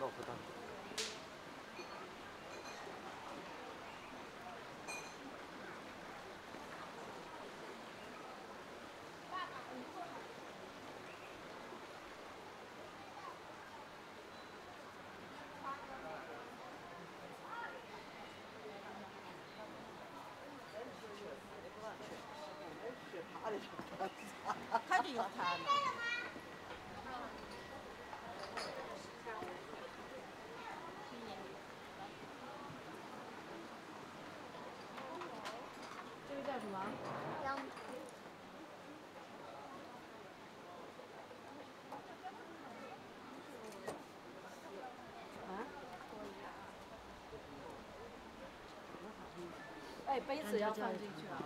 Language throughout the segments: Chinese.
넣어 보다.他就有他呢。这个叫什么？姜。啊？哎，杯子要放进去啊。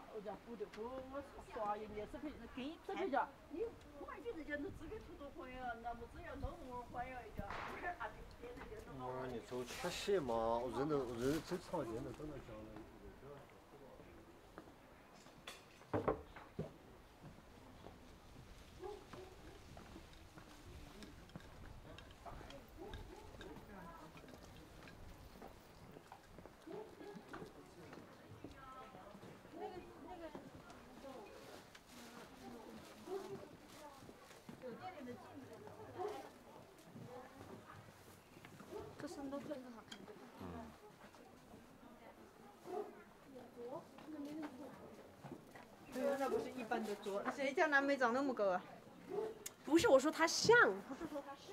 我让你走吃席嘛，人最常见的都能讲了。 谁家南梅长那么高啊？不是我说它像，不是说它是。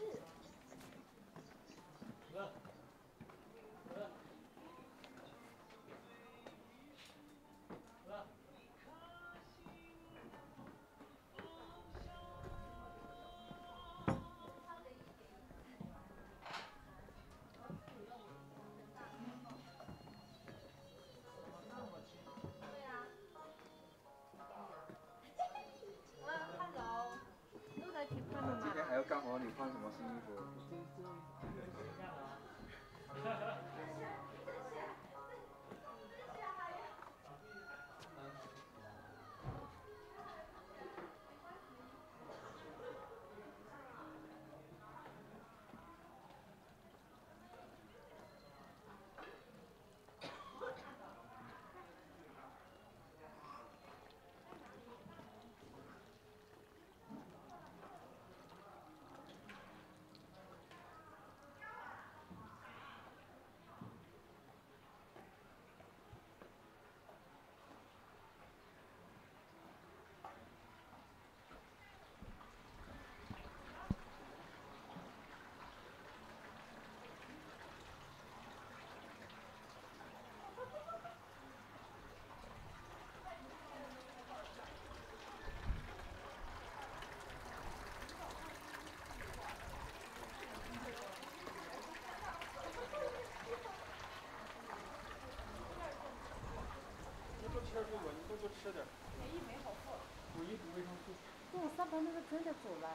多吃点，便宜没好货。补一补维生素。那我三盘那个真的走了，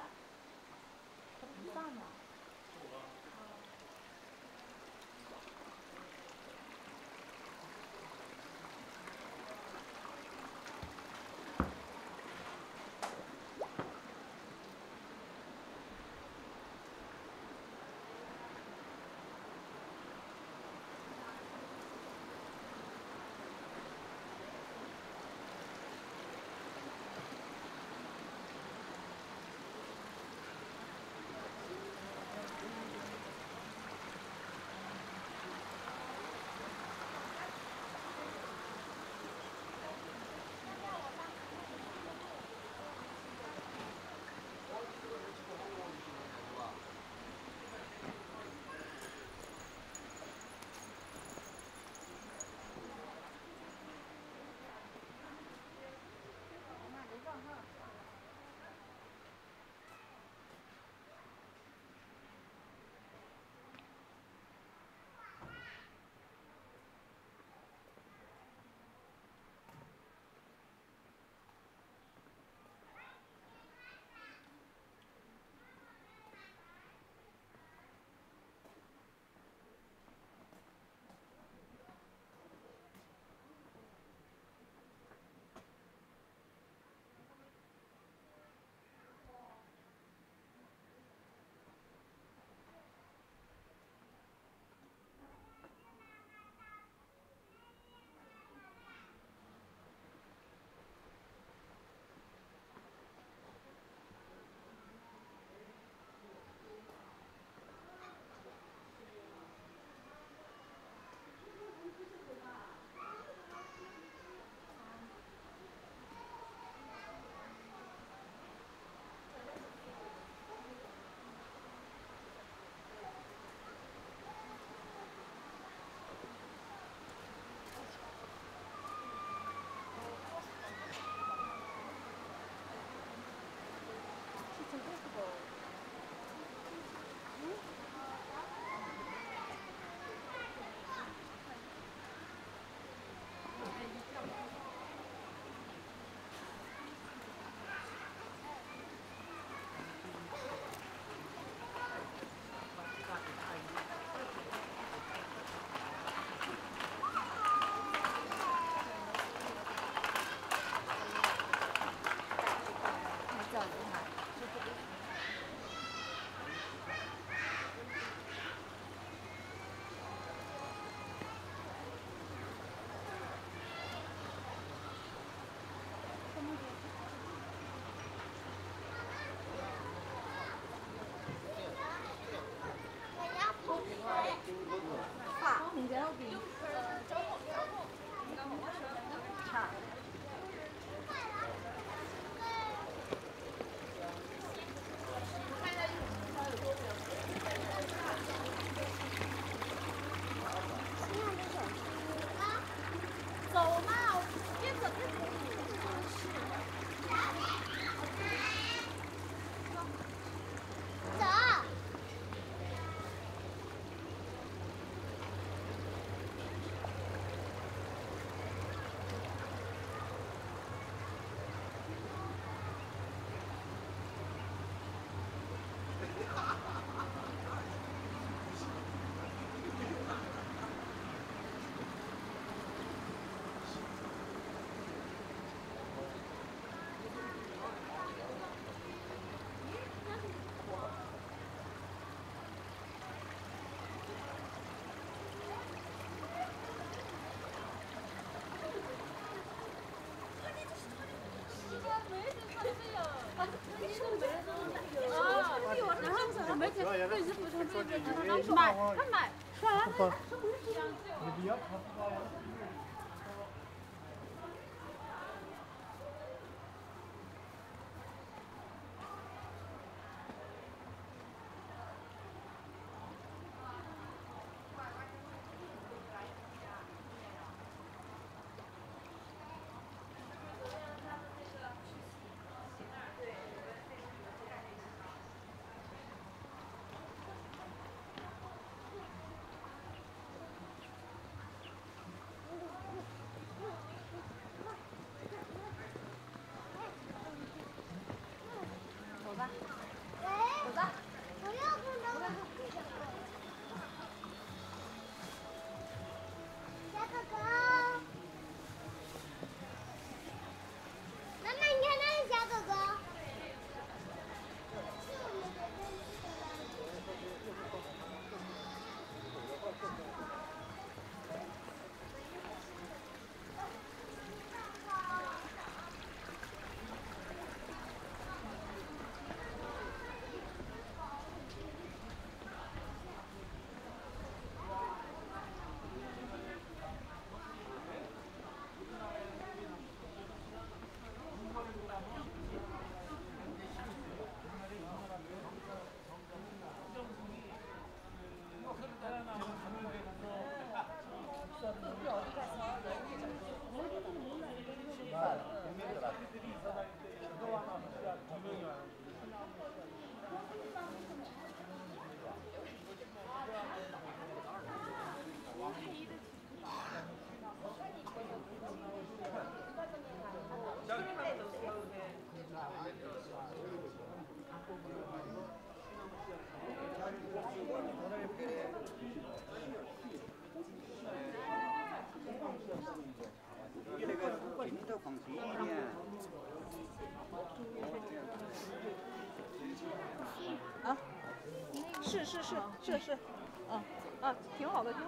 它不算了。走了。买，刷完了。啊，是，啊，挺好的。我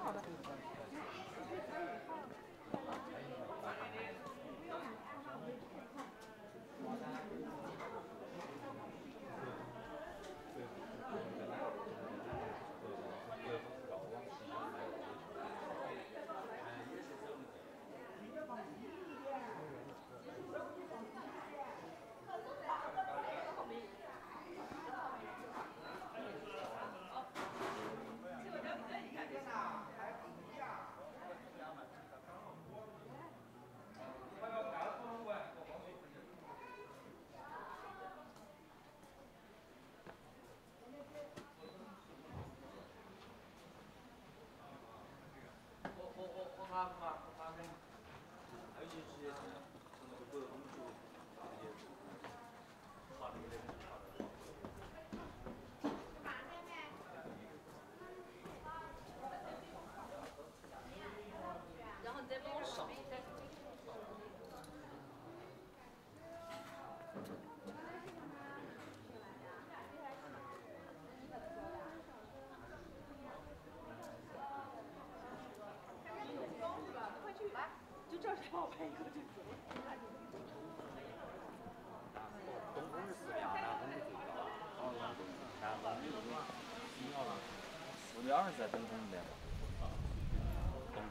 这二是在东宫那边。东宫。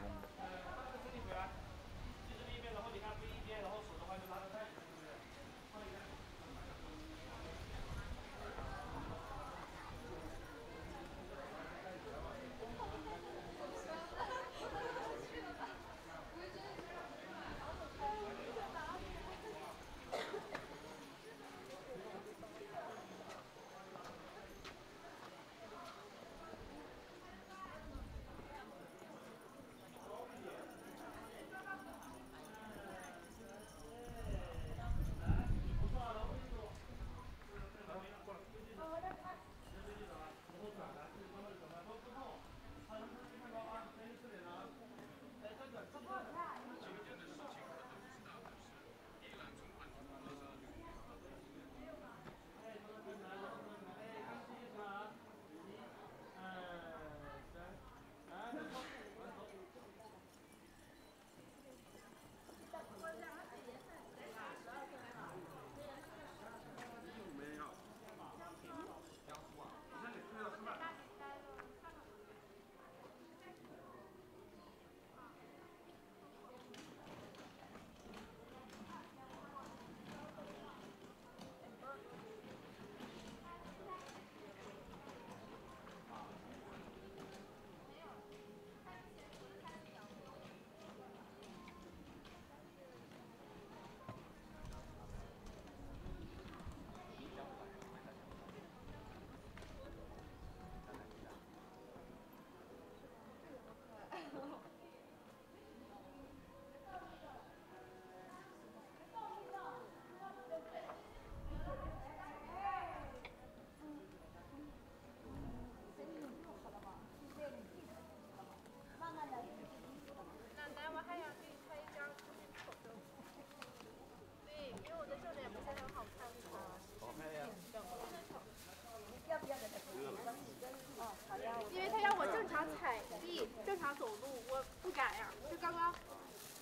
踩地正常走路，我不敢呀。这刚刚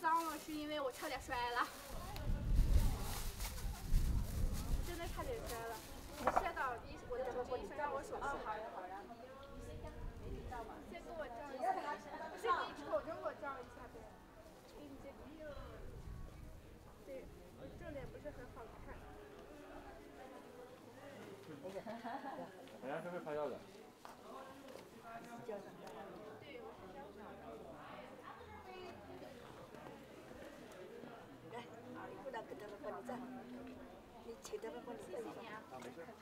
脏了，是因为我差点摔了，真的差点摔了。我摔倒地，我的整个医生让我手术。先给我照一下，先给你瞅着我照一下呗。给你这个，对，正脸不是很好看。人家是被拍照的。 来，你不能给他们帮你站，你请他们帮你站。谢谢你啊，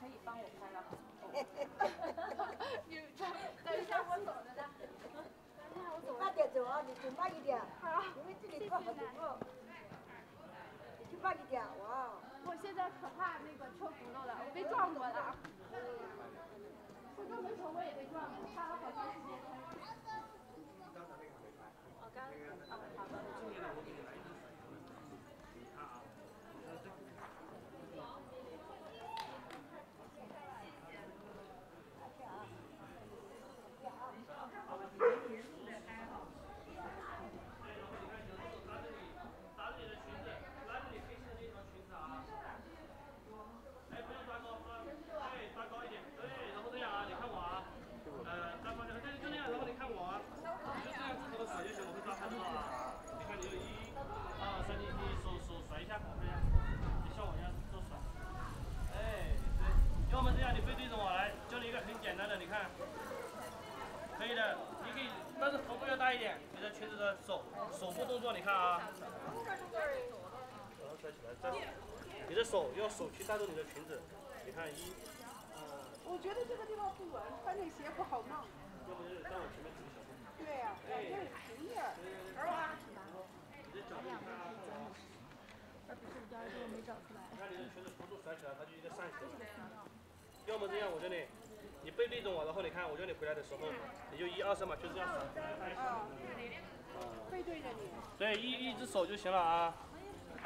可以帮我拍了。你等一下我走着呢，等一下我走。慢点走啊，你走慢一点。好。因为这里不好走路。你去慢一点哇。我现在可怕那个车轱辘了，我被撞过了。 我刚回头我也被撞了，花了好长时间才。我刚啊，好的。拿着你的裙子，拿着你黑色的那条裙子啊。哎，不要抓高，对，抓高一点，对。 你看我啊，大方向就这样，然后你看我啊，就这样子头甩就行，我会抓拍照啊。你看你就1、2、3，你手甩一下，这样，你像我一样手甩。哎，对，要么这样，你背对着我来，教你一个很简单的，你看，可以的，你可以，但是头部要大一点，你的裙子的手部动作，你看啊，然后甩起来，站，你的手用手去带动你的裙子，你看我觉得这个地方不稳，穿这鞋不好弄。要不就是在我前面指小步。对呀，这是平地儿。儿啊，咱俩没去找，而不是家里没找出来。看你的裙子不住甩起来，它就一个扇形。要么这样，我叫你，你背对着我，然后你看，我叫你回来的时候，你就1、2、3把裙子这样甩。啊，背对着你。对，一只手就行了啊。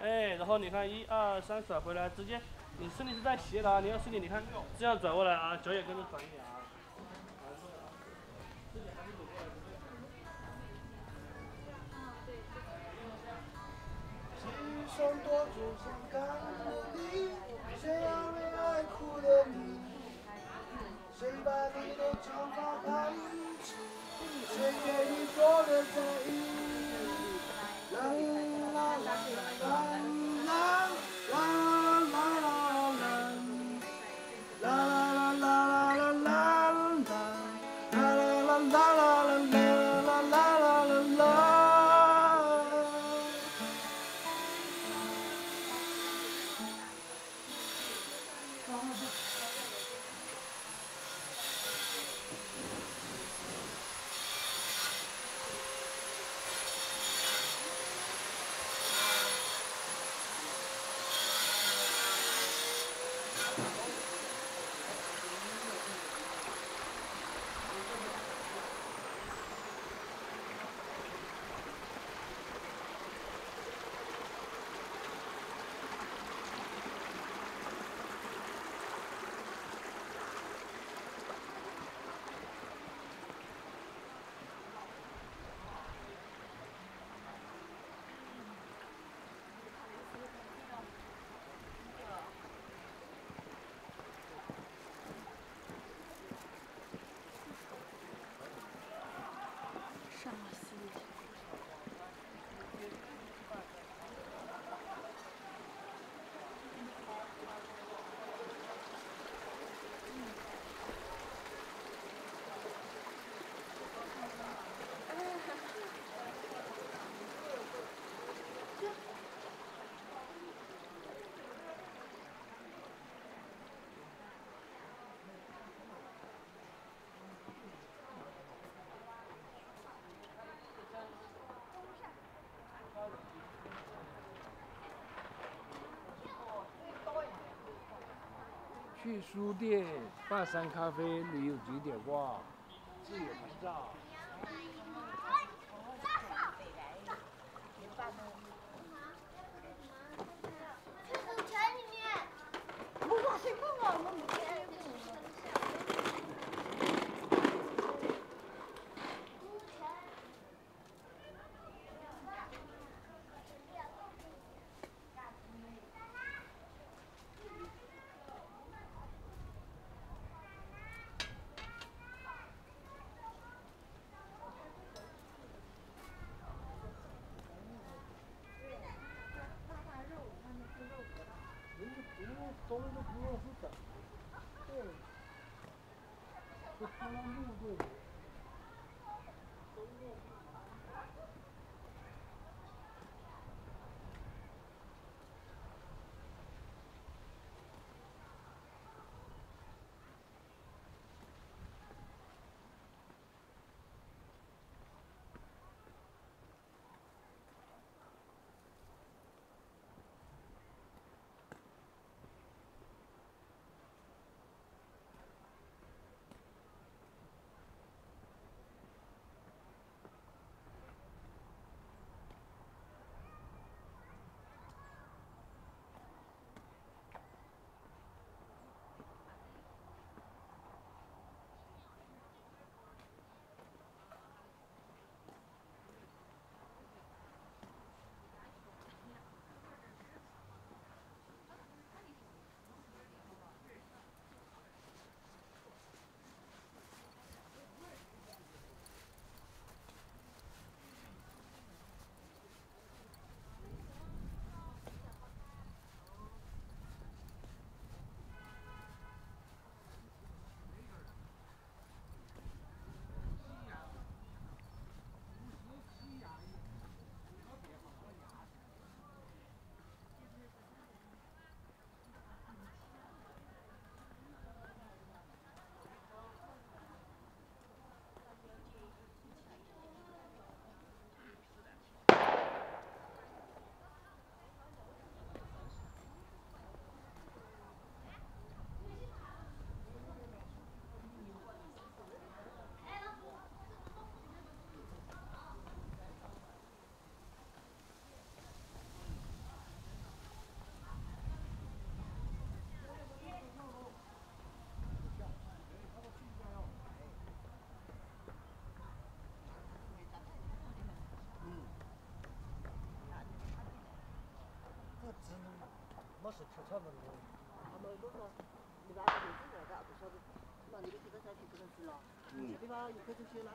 哎，然后你看1、2、3甩回来，直接。 你身体是带斜的啊，你要身体，你看这样转过来啊，脚也跟着转一点啊。自己还是走过来。今生多愁善感的你，谁让为爱哭的你？谁把你的长发盘起？谁给你做的嫁衣？啦啦啦啦啦啦啦。 去书店、大山咖啡旅游景点逛，自由拍照。去赌城里面。我把谁问我？我没见过。もし出ちゃうのに。あのどうか、你把手机拿到，不晓得，那你这个手机不能吃了。嗯。你把有开出去了。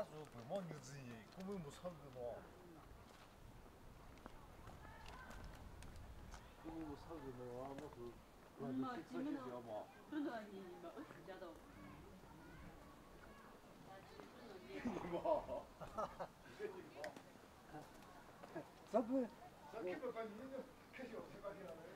사주 불먼 유진이 꿈을 무서워. 꿈을 무서워. 아마 그 완전 식사시지 아마. 그런 아니 막 자도. 이거. 잡부. 잡기도 간 이거 계속 생각이라네.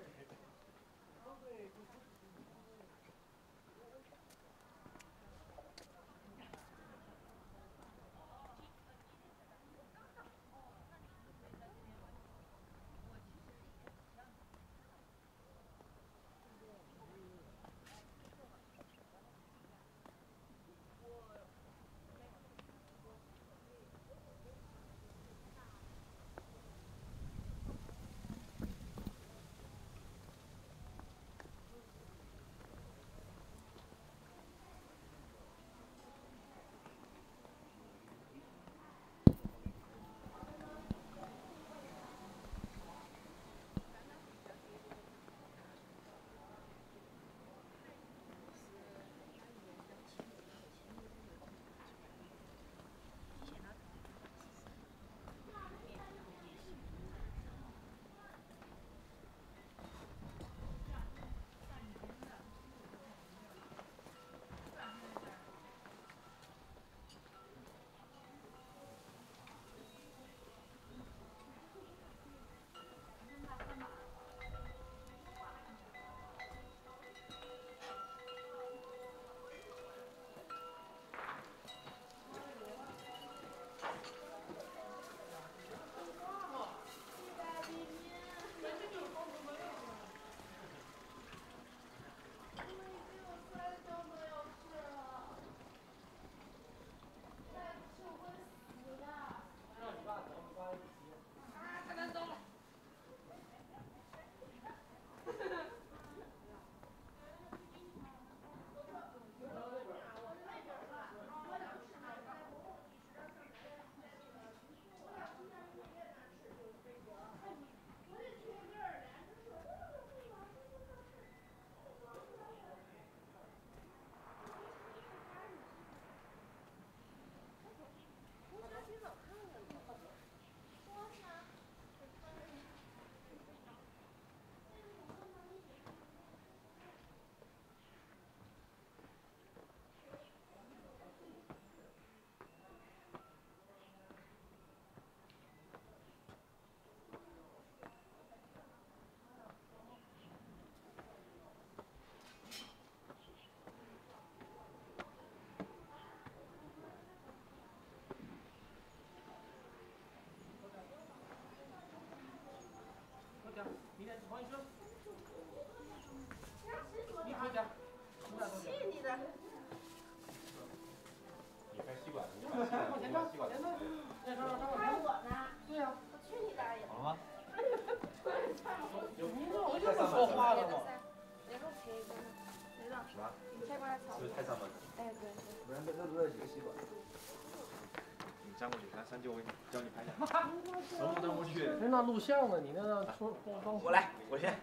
那录像呢？你那那出光？我来，我先。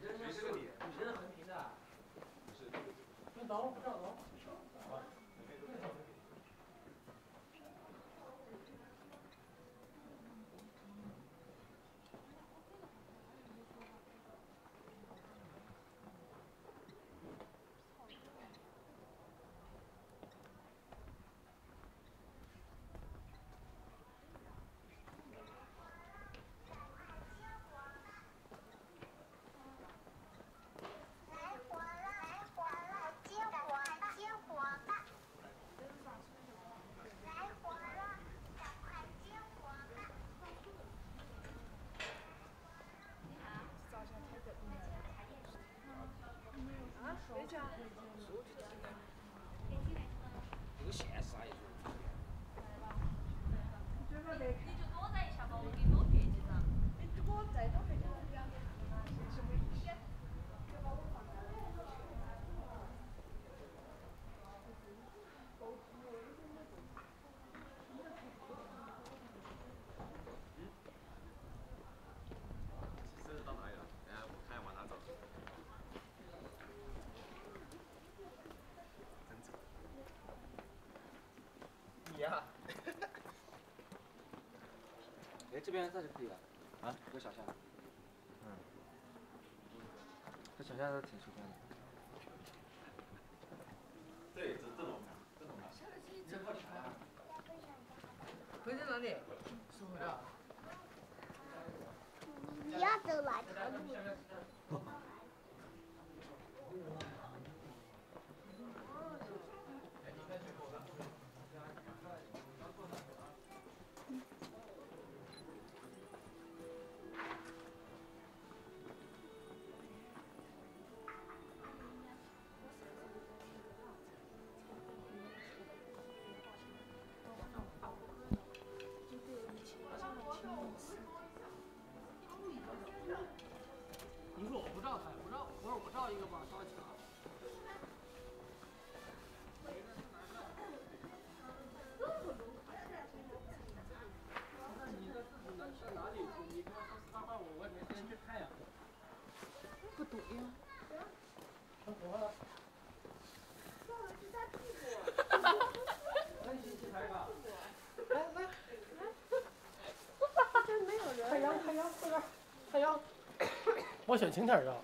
谁是个你？你真的横屏的？不是。那等会儿不上楼。这边上就可以了。啊，有小巷。嗯。这小巷是挺出名的。对，这种的。这靠墙啊。回到哪里？收回来。你要走哪条路？你说我不照他，我说我照一个吧，照墙。那你上哪里去？你跟我说实话，我也没时间去看呀。不懂呀。成活了。照的是他屁股。那你去拍吧。来。 还要，我选晴天绕。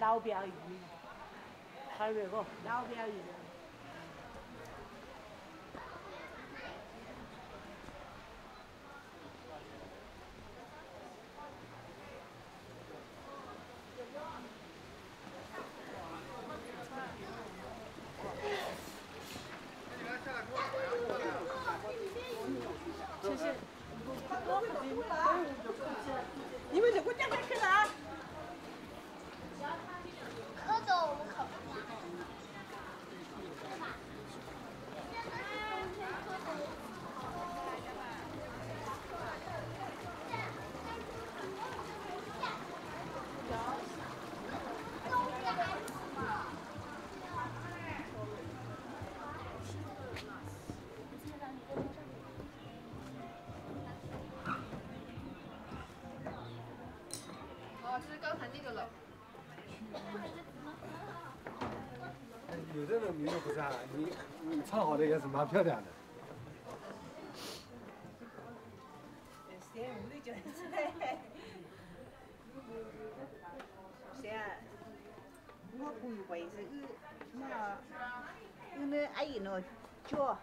老表姨，还有个老表姨。就是，你们就给我站开始了啊！ Thank you. 个名字不是啊，你唱好的也是蛮漂亮的。我不会是那阿姨那叫。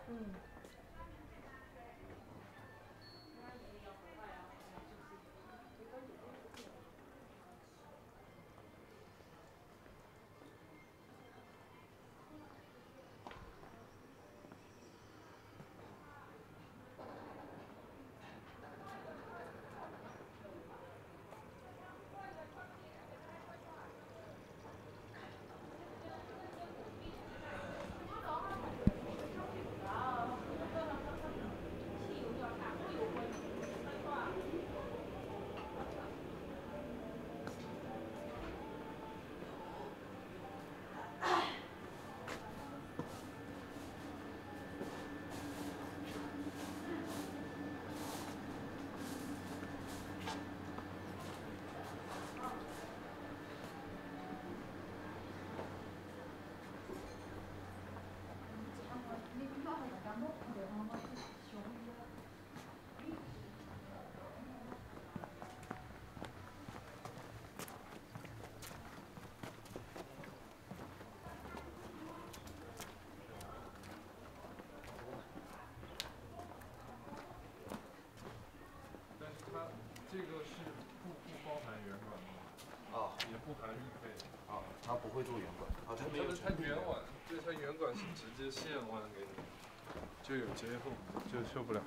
这个是不包含圆管吗？啊，也不含运费啊，他不会做圆管啊，他没有。他圆管，对，他圆管是直接现弯给你，就有节后就受不了。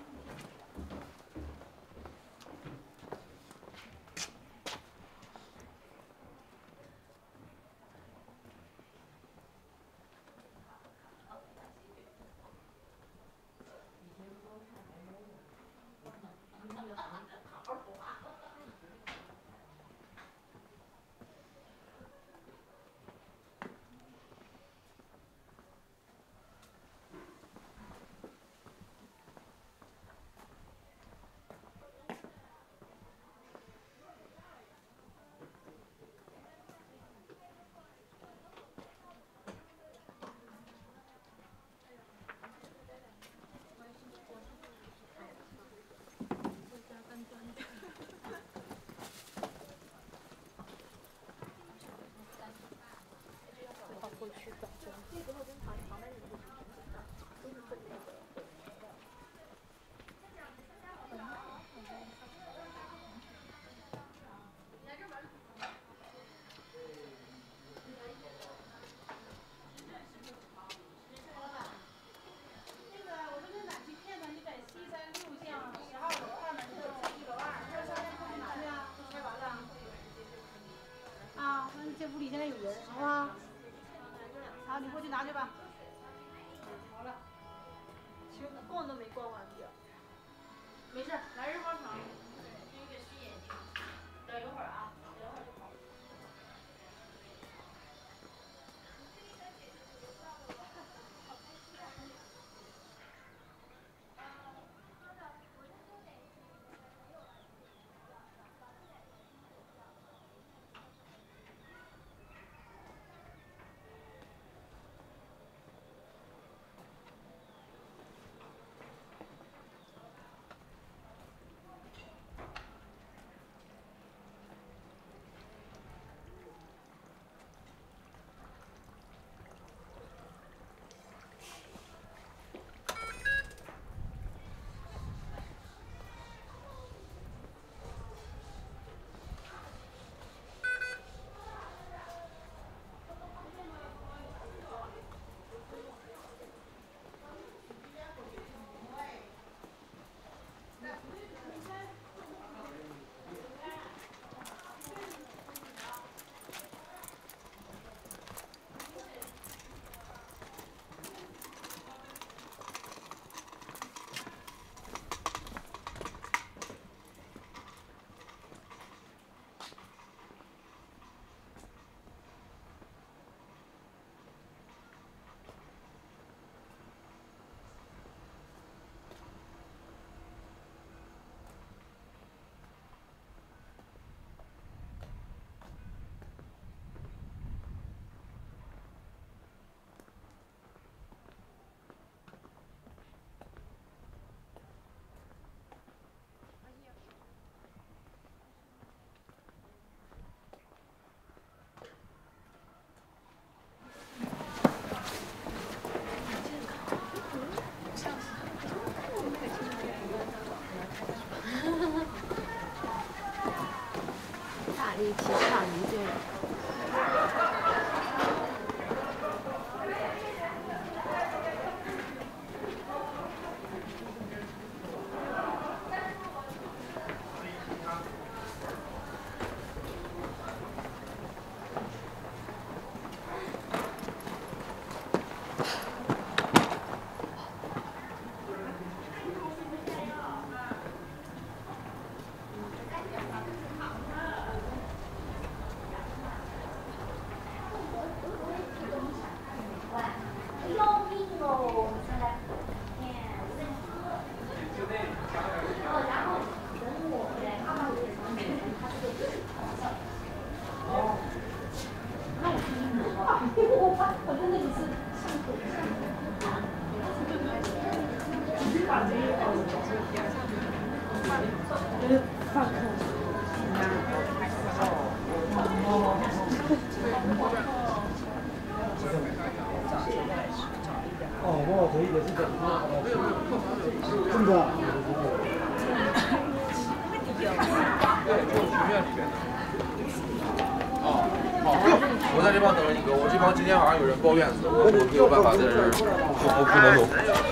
我在这帮等着你哥，我这帮今天晚上有人抱怨死，我没有办法在这儿，我不能走。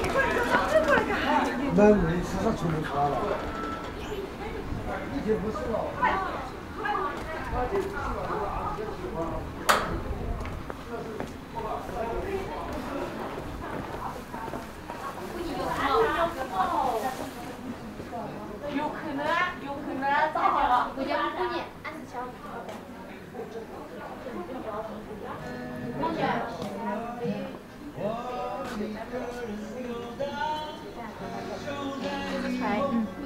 那你身上全都擦了，已经不是了。有可能咋的了？我家姑娘，俺是小姑。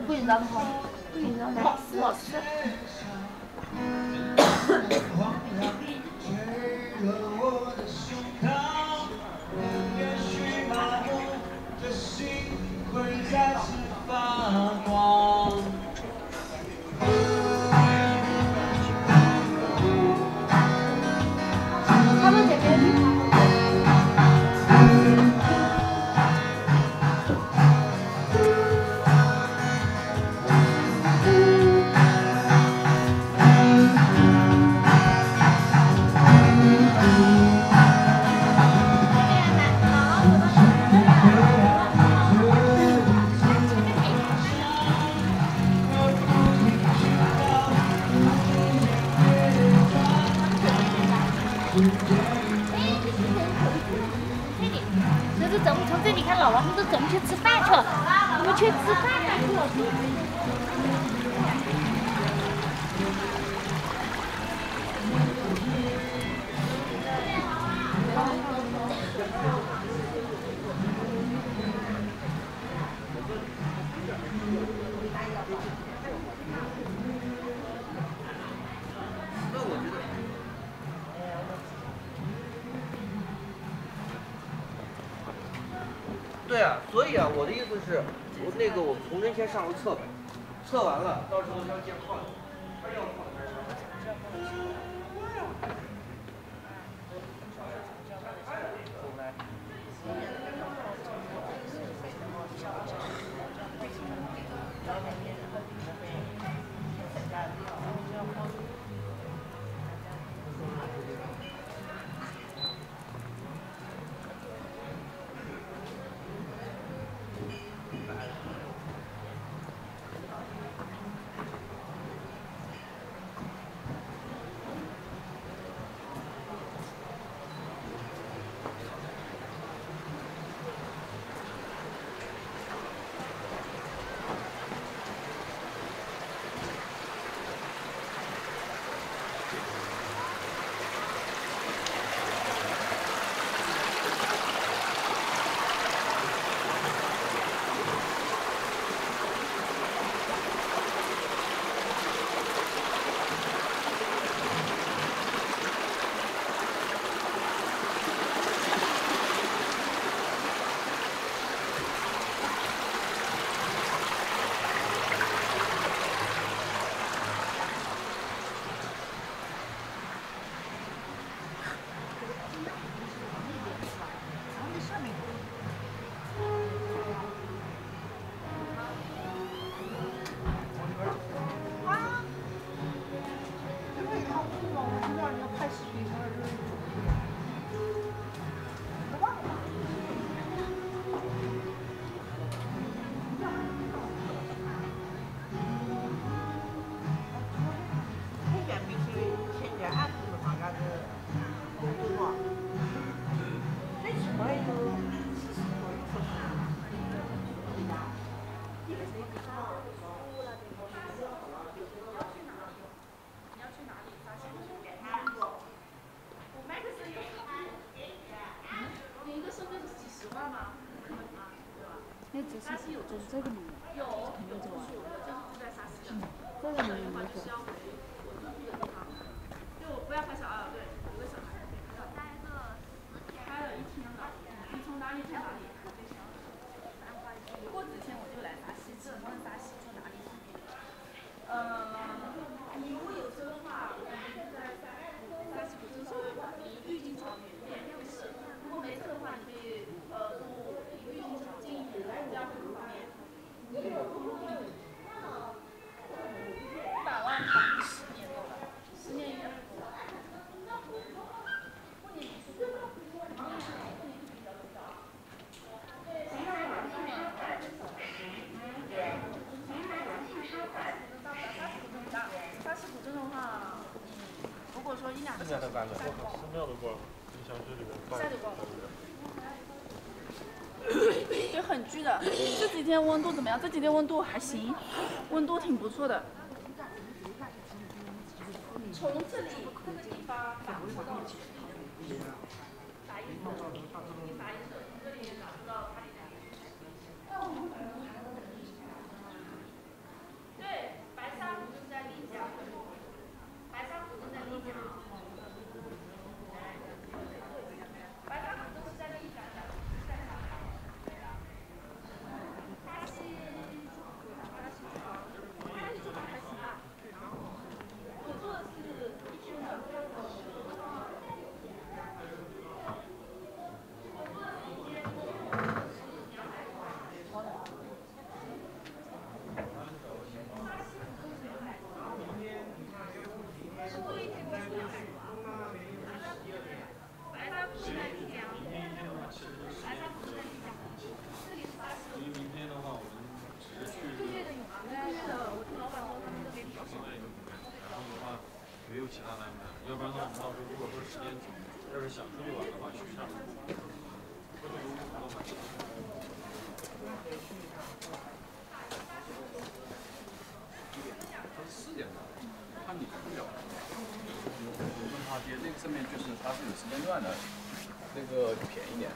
不紧张不好，不紧张来，好吃。对啊，所以啊，我的意思是，我从人先上楼测呗，测完了，到时候要见矿友，他要矿友。温度怎么样？这几天温度还行，温度挺不错的。从这里这个地方打不到打一针，你打一针，这里打不到哪里打？对，白沙湖正在丽江，白沙湖正在丽江，白沙湖都是在丽江的。 这面就是它是有时间段的，那个便宜点。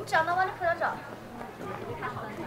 我只要能帮你拍张照，太好了。